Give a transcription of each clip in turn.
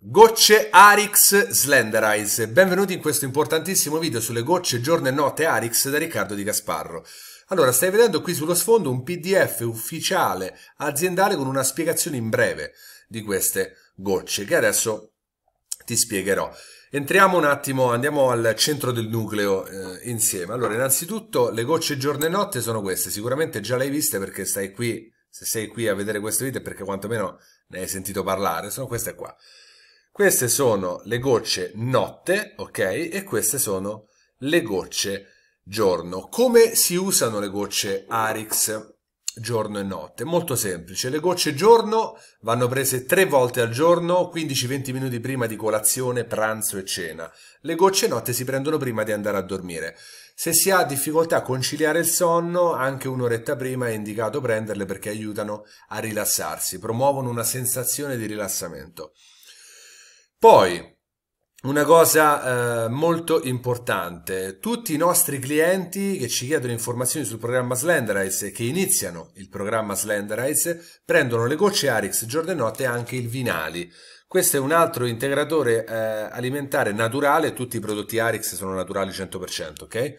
Gocce Ariix Slenderiiz. Benvenuti in questo importantissimo video sulle gocce giorno e notte Ariix da Riccardo Di Gasparro. Allora, stai vedendo qui sullo sfondo un PDF ufficiale aziendale con una spiegazione in breve di queste gocce che adesso ti spiegherò. Entriamo un attimo, andiamo al centro del nucleo insieme. Allora, innanzitutto le gocce giorno e notte sono queste. Sicuramente già le hai viste perché stai qui, se sei qui a vedere questo video, perché quantomeno ne hai sentito parlare. Sono queste qua. Queste sono le gocce notte, ok? E queste sono le gocce giorno. Come si usano le gocce Ariix giorno e notte? Molto semplice. Le gocce giorno vanno prese 3 volte al giorno, 15-20 minuti prima di colazione, pranzo e cena. Le gocce notte si prendono prima di andare a dormire. Se si ha difficoltà a conciliare il sonno, anche un'oretta prima è indicato prenderle perché aiutano a rilassarsi, promuovono una sensazione di rilassamento. Poi, una cosa molto importante, tutti i nostri clienti che ci chiedono informazioni sul programma Slenderiiz e che iniziano il programma Slenderiiz prendono le gocce Ariix giorno e notte e anche il Vinali. Questo è un altro integratore alimentare naturale, tutti i prodotti Ariix sono naturali 100%, ok?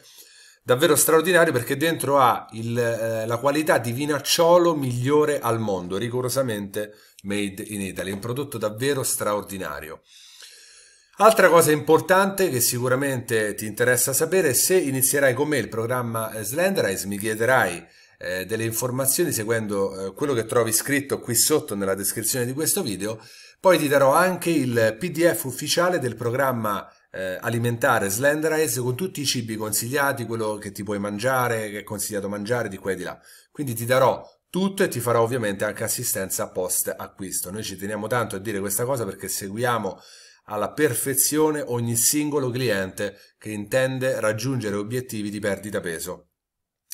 Davvero straordinario perché dentro ha la qualità di vinacciolo migliore al mondo, rigorosamente made in Italy, un prodotto davvero straordinario. Altra cosa importante che sicuramente ti interessa sapere: se inizierai con me il programma Slenderiiz mi chiederai delle informazioni seguendo quello che trovi scritto qui sotto nella descrizione di questo video. Poi ti darò anche il PDF ufficiale del programma alimentare Slenderiiz con tutti i cibi consigliati, quello che ti puoi mangiare, che è consigliato mangiare di qua e di là. Quindi ti darò tutto e ti farò ovviamente anche assistenza post acquisto. Noi ci teniamo tanto a dire questa cosa perché seguiamo alla perfezione ogni singolo cliente che intende raggiungere obiettivi di perdita peso.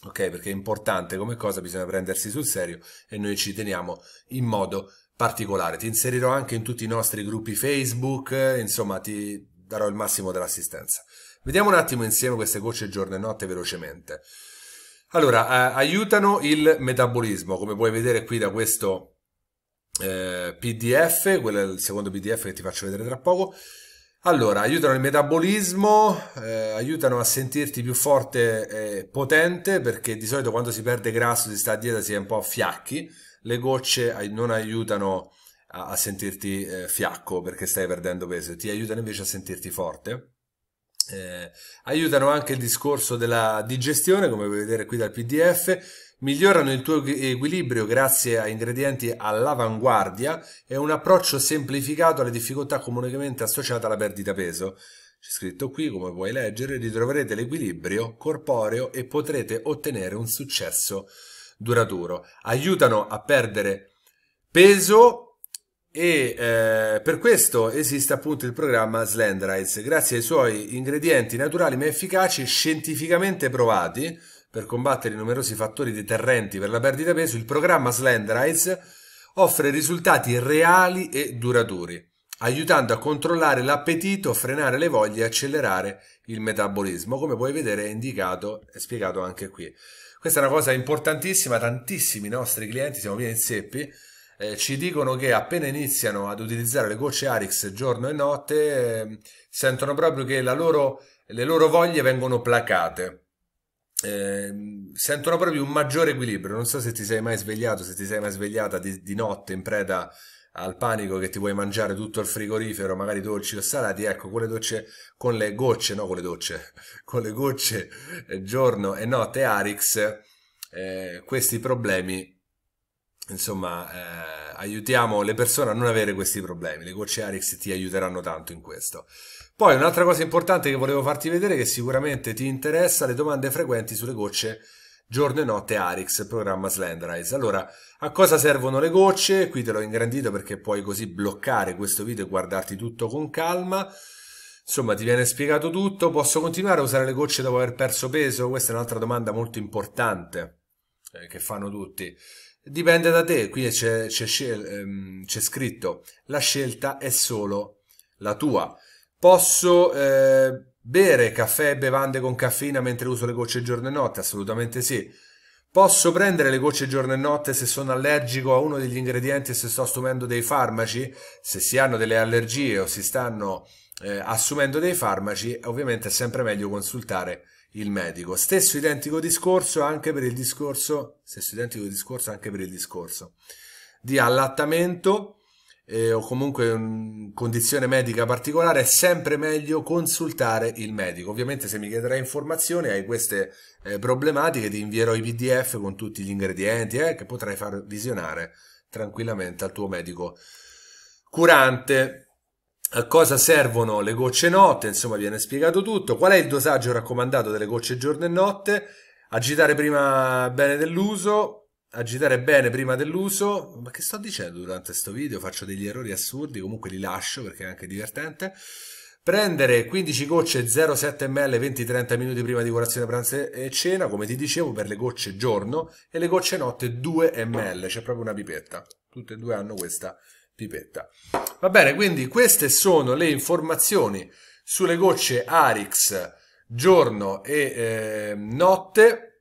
Ok, perché è importante come cosa, bisogna prendersi sul serio e noi ci teniamo in modo particolare. Ti inserirò anche in tutti i nostri gruppi Facebook, insomma ti darò il massimo dell'assistenza. Vediamo un attimo insieme queste gocce giorno e notte velocemente. Allora, aiutano il metabolismo, come puoi vedere qui da questo PDF, quello è il secondo PDF che ti faccio vedere tra poco. Allora, aiutano il metabolismo, aiutano a sentirti più forte e potente, perché di solito quando si perde grasso, si sta a dieta, si è un po' fiacchi. Le gocce non aiutano a sentirti fiacco perché stai perdendo peso, ti aiutano invece a sentirti forte. Aiutano anche il discorso della digestione, come puoi vedere qui dal PDF, migliorano il tuo equilibrio grazie a ingredienti all'avanguardia e un approccio semplificato alle difficoltà comunemente associate alla perdita peso. C'è scritto qui, come puoi leggere, ritroverete l'equilibrio corporeo e potrete ottenere un successo duraturo. Aiutano a perdere peso e per questo esiste appunto il programma Slenderiiz, grazie ai suoi ingredienti naturali ma efficaci, scientificamente provati per combattere i numerosi fattori deterrenti per la perdita peso. Il programma Slenderiiz offre risultati reali e duraturi, aiutando a controllare l'appetito, frenare le voglie e accelerare il metabolismo, come puoi vedere è indicato e spiegato anche qui. Questa è una cosa importantissima, tantissimi nostri clienti, siamo pieni in zeppi, ci dicono che appena iniziano ad utilizzare le gocce Ariix giorno e notte sentono proprio che le loro voglie vengono placate, sentono proprio un maggiore equilibrio. Non so se ti sei mai svegliato, se ti sei mai svegliata di notte in preda al panico che ti vuoi mangiare tutto il frigorifero, magari dolci o salati. Ecco, con le gocce giorno e notte Ariix questi problemi, insomma, aiutiamo le persone a non avere questi problemi. Le gocce Ariix ti aiuteranno tanto in questo. Poi un'altra cosa importante che volevo farti vedere, che sicuramente ti interessa, le domande frequenti sulle gocce giorno e notte Ariix, programma Slenderiiz. Allora, a cosa servono le gocce? Qui te l'ho ingrandito perché puoi così bloccare questo video e guardarti tutto con calma. Insomma, ti viene spiegato tutto. Posso continuare a usare le gocce dopo aver perso peso? Questa è un'altra domanda molto importante che fanno tutti. Dipende da te, qui c'è scritto: la scelta è solo la tua. Posso bere caffè e bevande con caffeina mentre uso le gocce giorno e notte? Assolutamente sì. Posso prendere le gocce giorno e notte se sono allergico a uno degli ingredienti e se sto assumendo dei farmaci? Se si hanno delle allergie o si stanno assumendo dei farmaci, ovviamente è sempre meglio consultare il medico. Stesso identico discorso anche per il discorso di allattamento o comunque condizione medica particolare, è sempre meglio consultare il medico. Ovviamente se mi chiederai informazioni, hai queste problematiche, ti invierò i PDF con tutti gli ingredienti che potrai far visionare tranquillamente al tuo medico curante. A cosa servono le gocce notte? Insomma, viene spiegato tutto. Qual è il dosaggio raccomandato delle gocce giorno e notte? Agitare bene prima dell'uso. Ma che sto dicendo durante questo video? Faccio degli errori assurdi, comunque li lascio perché è anche divertente. Prendere 15 gocce 0,7 ml 20-30 minuti prima di colazione, pranzo e cena, come ti dicevo, per le gocce giorno, e le gocce notte 2 ml, c'è proprio una pipetta. Tutte e due hanno questa pipetta. Va bene, quindi queste sono le informazioni sulle gocce Ariix giorno e notte.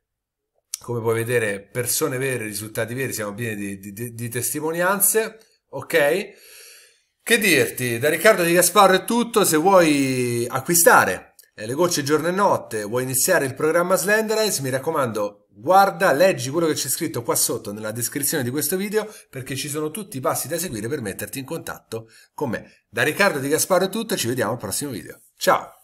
Come puoi vedere, persone vere, risultati veri, siamo pieni di testimonianze, ok? Che dirti? Da Riccardo Di Gasparro è tutto. Se vuoi acquistare le gocce giorno e notte, vuoi iniziare il programma Slenderiiz, mi raccomando, guarda, leggi quello che c'è scritto qua sotto nella descrizione di questo video, perché ci sono tutti i passi da seguire per metterti in contatto con me. Da Riccardo Di Gasparro è tutto, ci vediamo al prossimo video. Ciao!